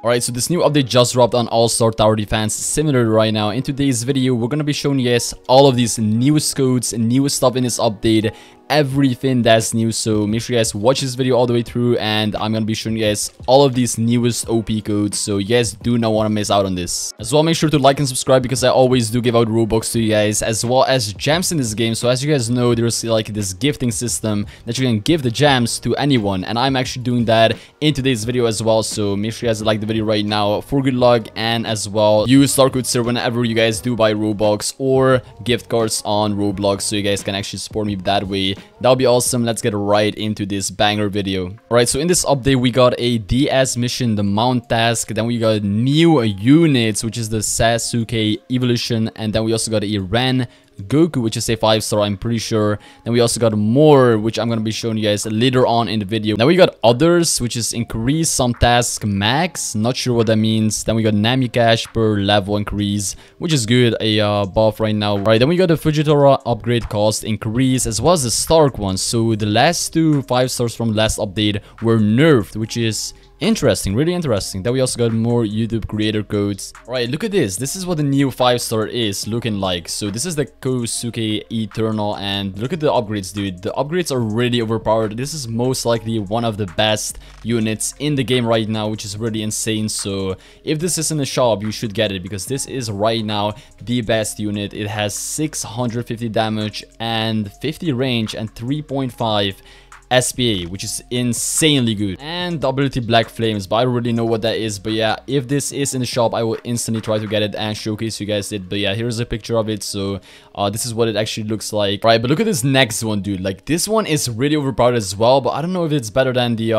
Alright, so this new update just dropped on All-Star Tower Defense similar right now. In today's video, we're gonna be showing you guys all of these newest codes, newest stuff in this update, everything that's new. So make sure you guys watch this video all the way through, and I'm gonna be showing you guys all of these newest OP codes, so you guys do not want to miss out on this. As well, make sure to like and subscribe because I always do give out Robux to you guys, as well as gems in this game. So as you guys know, there's like this gifting system that you can give the gems to anyone, and I'm actually doing that in today's video as well. So make sure you guys like the video right now for good luck, and as well use star code Seer whenever you guys do buy Robux or gift cards on Roblox, so you guys can actually support me that way. That'll be awesome. Let's get right into this banger video. Alright, so in this update we got a DS mission, the mount task, then we got new units, which is the Sasuke evolution, and then we also got a Ren Goku, which is a 5-star, I'm pretty sure. Then we also got more, which I'm gonna be showing you guys later on in the video. Now we got others, which is increase some task max, not sure what that means. Then we got Nami cash per level increase, which is good, a buff right now. Alright, then we got the Fujitora upgrade cost increase, as well as the Stark one. So the last two 5-stars from last update were nerfed, which is interesting, really interesting. Then we also got more YouTube creator codes. Alright, look at this. This is what the new 5-star is looking like. So this is the Kosuke Eternal, and look at the upgrades, dude. The upgrades are really overpowered. This is most likely one of the best units in the game right now, which is really insane. So if this is in the shop, you should get it because this is right now the best unit. It has 650 damage and 50 range and 3.5 SPA, which is insanely good, and WT Black Flames, but I don't really know what that is. But yeah, if this is in the shop, I will instantly try to get it and showcase you guys it. But yeah, here's a picture of it. So this is what it actually looks like. All right, but look at this next one, dude. Like, this one is really overpowered as well, but I don't know if it's better than the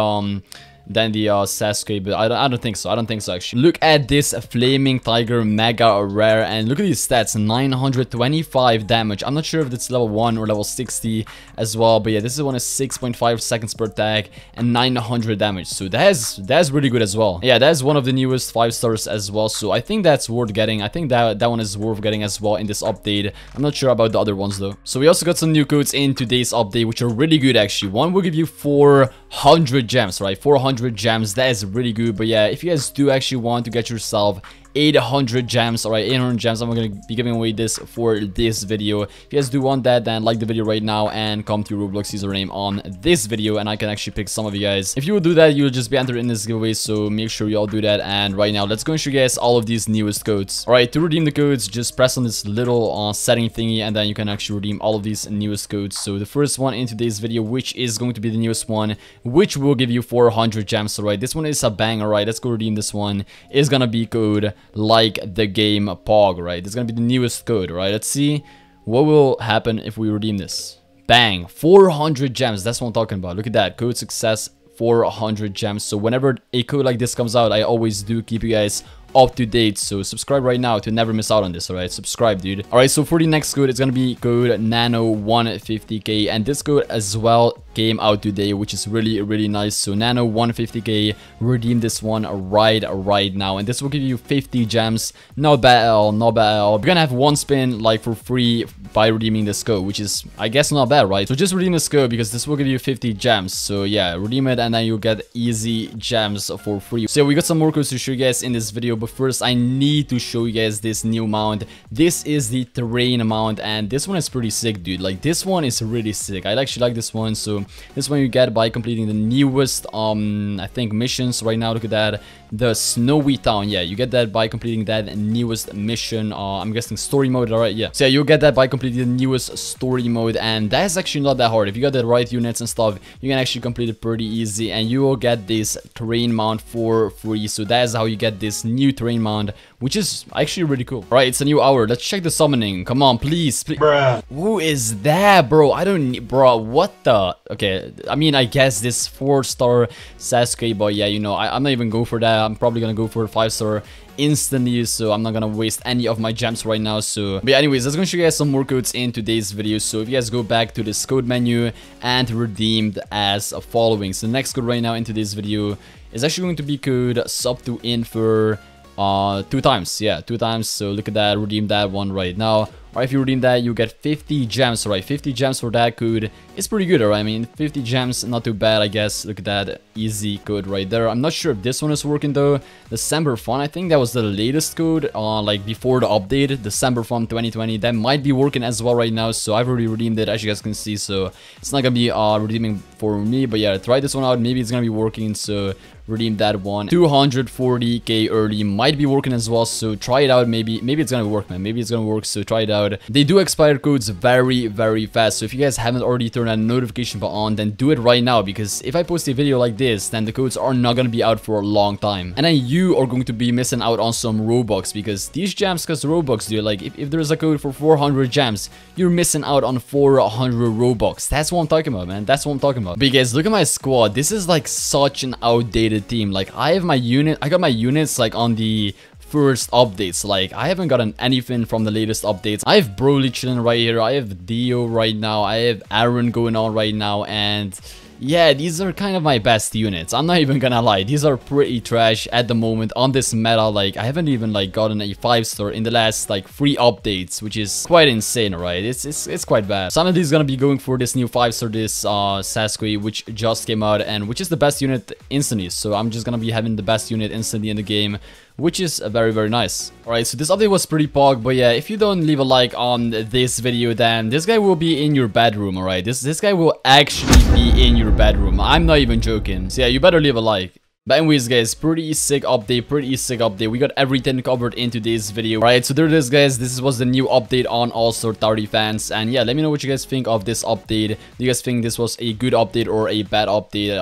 Sasuke, but I don't think so. I don't think so, actually. Look at this Flaming Tiger Mega Rare, and look at these stats, 925 damage. I'm not sure if it's level 1 or level 60 as well, but yeah, this one is 6.5 seconds per attack and 900 damage. So that's really good as well. Yeah, that's one of the newest 5-stars as well, so I think that's worth getting. I think that one is worth getting as well in this update. I'm not sure about the other ones, though. So we also got some new codes in today's update, which are really good, actually. One will give you 400 gems, right? 400 gems, that is really good. But yeah, if you guys do actually want to get yourself 800 gems, all right, 800 gems, I'm gonna be giving away this for this video. If you guys do want that, then like the video right now and come to your Roblox username on this video, and I can actually pick some of you guys. If you would do that, you'll just be entered in this giveaway, so make sure you all do that. And right now, let's go and show you guys all of these newest codes. All right, to redeem the codes, just press on this little setting thingy, and then you can actually redeem all of these newest codes. So the first one in today's video, which is going to be the newest one, which will give you 400 gems, all right, this one is a bang. All right, let's go redeem this one. It's gonna be code like the game Pog, right? It's gonna be the newest code, right? Let's see what will happen if we redeem this. Bang, 400 gems, that's what I'm talking about. Look at that, code success, 400 gems. So whenever a code like this comes out, I always do keep you guys up to date, so subscribe right now to never miss out on this. All right, subscribe, dude. All right, so for the next code, it's gonna be code nano 150k, and this code as well came out today, which is really nice. So nano 150k, redeem this one right now, and this will give you 50 gems. Not bad at all, not bad at all. You're gonna have one spin like for free by redeeming this code, which is, I guess, not bad, right? So just redeem this code because this will give you 50 gems. So yeah, redeem it and then you'll get easy gems for free. So we got some more codes to show you guys in this video, but first I need to show you guys this new mount. This is the terrain mount, and this one is pretty sick, dude. Like, this one is really sick. I actually like this one. So this one you get by completing the newest I think missions right now. Look at that, the snowy town. Yeah, you get that by completing that newest mission. I'm guessing story mode, all right? Yeah, so yeah, you'll get that by completing the newest story mode, and that's actually not that hard. If you got the right units and stuff, you can actually complete it pretty easy, and you will get this terrain mount for free. So that is how you get this new terrain mount, which is actually really cool. All right, it's a new hour. Let's check the summoning. Come on, please, please. Bruh. Who is that, bro? I don't need, bro. What the? Okay, I mean, I guess this 4-star Sasuke, but yeah, you know, I'm not even going for that. I'm probably gonna go for a 5-star instantly, so I'm not gonna waste any of my gems right now. So but yeah, anyways, that's gonna show you guys some more codes in today's video. So if you guys go back to this code menu and redeemed as a following, so the next code right now in today's video is actually going to be code sub to infer 2 times. Yeah, 2 times. So look at that, redeem that one right now. All Or if you redeem that, you get 50 gems, right? 50 gems for that code. It's pretty good, right? I mean, 50 gems, not too bad, I guess. Look at that easy code right there. I'm not sure if this one is working, though. December Fun, I think that was the latest code, like before the update. December Fun 2020, that might be working as well right now. So I've already redeemed it, as you guys can see. So it's not gonna be redeeming for me. But yeah, try this one out. Maybe it's gonna be working. So redeem that one. 240k early might be working as well, so try it out. Maybe it's gonna work, man. Maybe it's gonna work, so try it out. They do expire codes very, very fast, so if you guys haven't already turned that notification bell on, then do it right now, because if I post a video like this, then the codes are not gonna be out for a long time, and then you are going to be missing out on some Robux, because these gems cost Robux, dude. Like if there's a code for 400 gems, you're missing out on 400 Robux. That's what I'm talking about, man. That's what I'm talking about. But guys, look at my squad. This is like such an outdated team. Like I have my unit, I got my units like on the first updates. Like I haven't gotten anything from the latest updates. I have Broly chilling right here, I have Dio right now, I have Aaron going on right now, and yeah, these are kind of my best units. I'm not even gonna lie, these are pretty trash at the moment on this meta. Like I haven't even like gotten a 5-star in the last like 3 updates, which is quite insane, right? It's quite bad. Some of these gonna be going for this new 5-star, this Sasuke, which just came out, and which is the best unit instantly. So I'm just gonna be having the best unit instantly in the game, which is very, very nice. Alright, so this update was pretty pog, but yeah, if you don't leave a like on this video, then this guy will be in your bedroom, alright? This guy will actually be in your bedroom. I'm not even joking. So yeah, you better leave a like. But anyways, guys, pretty sick update. We got everything covered in today's video. Alright, so there it is, guys. This was the new update on All-Star Tower Defense. And yeah, let me know what you guys think of this update. Do you guys think this was a good update or a bad update?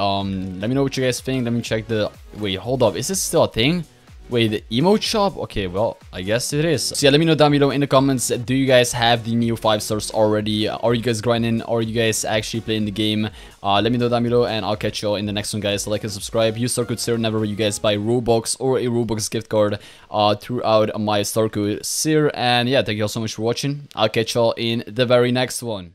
Let me know what you guys think. Let me check the... Wait, hold up. Is this still a thing? Wait, the emote shop? Okay, well, I guess it is. So yeah, let me know down below in the comments, do you guys have the new 5-stars already? Are you guys grinding? Are you guys actually playing the game? Let me know down below, and I'll catch you all in the next one, guys. Like and subscribe. Use star code Seer whenever you guys buy Robux or a Robux gift card throughout my star code Seer. And yeah, thank you all so much for watching. I'll catch you all in the very next one.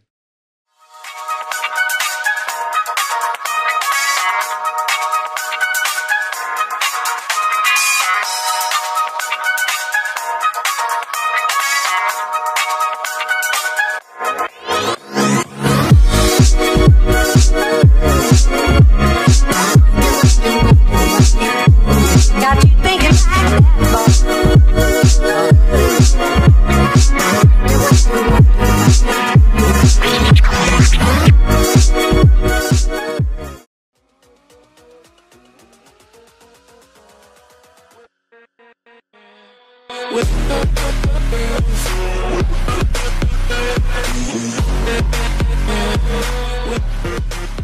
With